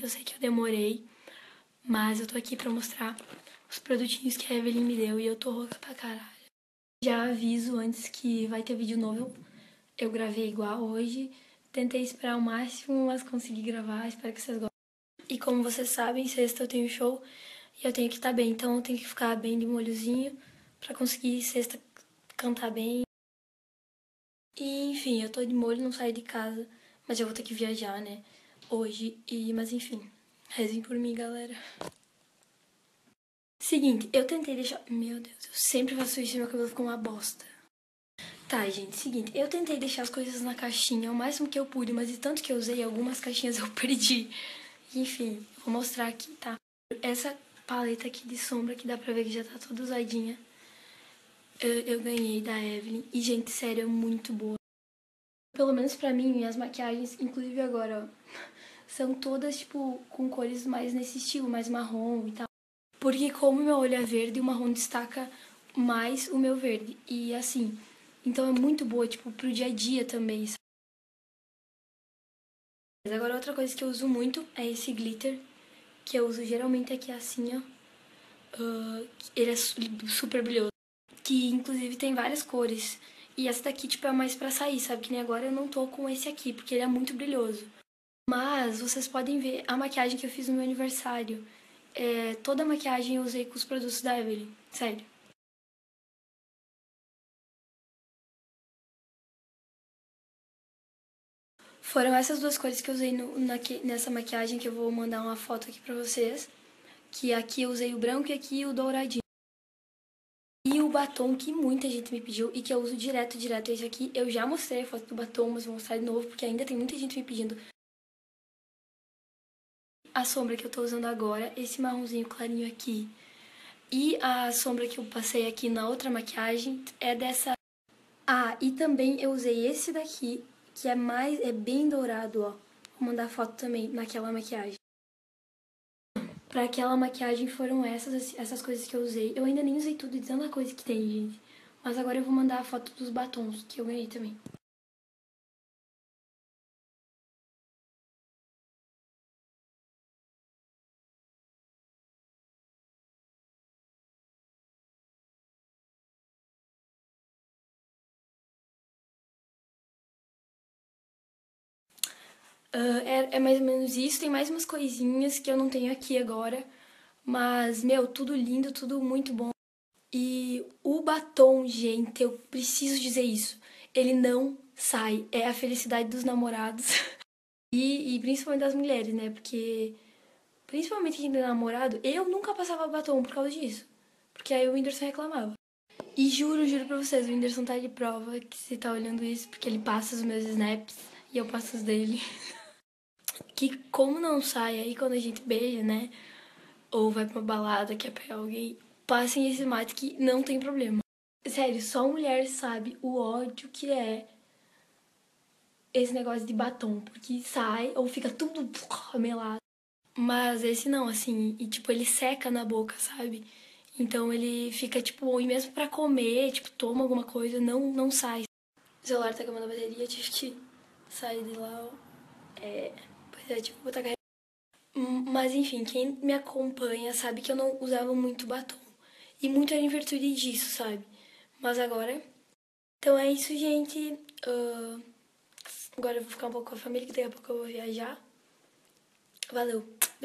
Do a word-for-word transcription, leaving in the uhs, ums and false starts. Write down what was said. Eu sei que eu demorei, mas eu tô aqui pra mostrar os produtinhos que a Evelyn me deu e eu tô rouca pra caralho. Já aviso antes que vai ter vídeo novo. Eu gravei igual hoje. Tentei esperar o máximo, mas consegui gravar. Espero que vocês gostem. E como vocês sabem, sexta eu tenho show e eu tenho que estar bem. Então eu tenho que ficar bem de molhozinho pra conseguir sexta cantar bem. E enfim, eu tô de molho, não saio de casa, mas eu vou ter que viajar, né? Hoje, e, mas enfim, rezem por mim, galera. Seguinte, eu tentei deixar... Meu Deus, eu sempre faço isso e meu cabelo ficou uma bosta. Tá, gente, seguinte, eu tentei deixar as coisas na caixinha o máximo que eu pude, mas de tanto que eu usei, algumas caixinhas eu perdi. Enfim, vou mostrar aqui, tá? Essa paleta aqui de sombra, que dá pra ver que já tá toda usadinha, eu, eu ganhei da Evelyn. E, gente, sério, é muito boa. Pelo menos pra mim, minhas maquiagens, inclusive agora, ó, são todas, tipo, com cores mais nesse estilo, mais marrom e tal. Porque como meu olho é verde, o marrom destaca mais o meu verde. E assim, então é muito boa, tipo, pro dia a dia também, sabe? Mas agora outra coisa que eu uso muito é esse glitter, que eu uso geralmente aqui assim, ó. Uh, ele é super brilhoso. Que inclusive tem várias cores. E essa daqui, tipo, é mais pra sair, sabe? Que nem agora eu não tô com esse aqui, porque ele é muito brilhoso. Mas vocês podem ver a maquiagem que eu fiz no meu aniversário. É, toda a maquiagem eu usei com os produtos da Evelyn, sério. Foram essas duas cores que eu usei no, na, nessa maquiagem, que eu vou mandar uma foto aqui pra vocês. Que aqui eu usei o branco e aqui o douradinho. E o batom que muita gente me pediu e que eu uso direto, direto, esse aqui. Eu já mostrei a foto do batom, mas vou mostrar de novo, porque ainda tem muita gente me pedindo. A sombra que eu tô usando agora, esse marronzinho clarinho aqui. E a sombra que eu passei aqui na outra maquiagem é dessa... Ah, e também eu usei esse daqui, que é mais... é bem dourado, ó. Vou mandar foto também naquela maquiagem. Pra aquela maquiagem foram essas, essas coisas que eu usei. Eu ainda nem usei tudo, de tanta coisa que tem, gente. Mas agora eu vou mandar a foto dos batons que eu ganhei também. Uh, é, é mais ou menos isso, tem mais umas coisinhas que eu não tenho aqui agora, mas, meu, tudo lindo, tudo muito bom. E o batom, gente, eu preciso dizer isso, ele não sai, é a felicidade dos namorados e, e principalmente das mulheres, né, porque principalmente quem tem namorado, eu nunca passava batom por causa disso, porque aí o Whindersson reclamava. E juro, juro pra vocês, o Whindersson tá de prova que você tá olhando isso, porque ele passa os meus snaps e eu passo os dele. Que como não sai, aí quando a gente beija, né, ou vai pra uma balada, quer pegar alguém, passem esse mate que não tem problema. Sério, só mulher sabe o ódio que é esse negócio de batom, porque sai ou fica tudo melado. Mas esse não, assim, e tipo, ele seca na boca, sabe? Então ele fica tipo, e mesmo pra comer, tipo, toma alguma coisa, não, não sai. O celular tá acabando a bateria, eu tive que sair de lá, é... É, tipo, botar carreira. Mas enfim, quem me acompanha sabe que eu não usava muito batom. E muito era em virtude disso, sabe? Mas agora... Então é isso, gente. Uh... Agora eu vou ficar um pouco com a família, que daqui a pouco eu vou viajar. Valeu. Beijo.